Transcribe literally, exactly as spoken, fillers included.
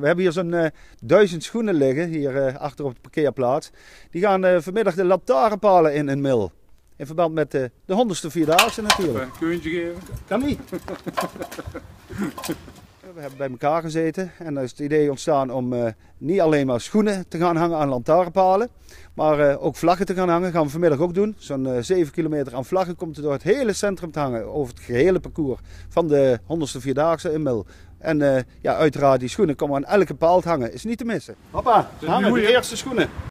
We hebben hier zo'n uh, duizend schoenen liggen, hier uh, achter op de parkeerplaats. Die gaan uh, vanmiddag de lantaarnpalen in een mil. In verband met uh, de honderdste vierdaagse natuurlijk. Een kuntje geven? Kan niet. We hebben bij elkaar gezeten en dan is het idee ontstaan om uh, niet alleen maar schoenen te gaan hangen aan lantaarnpalen, maar uh, ook vlaggen te gaan hangen. Dat gaan we vanmiddag ook doen. Zo'n uh, zeven kilometer aan vlaggen komt er door het hele centrum te hangen over het gehele parcours van de honderdste vierdaagse in Mil. En uh, ja, uiteraard die schoenen komen aan elke paal te hangen. Is niet te missen. Hoppa, hangen de eerste schoenen.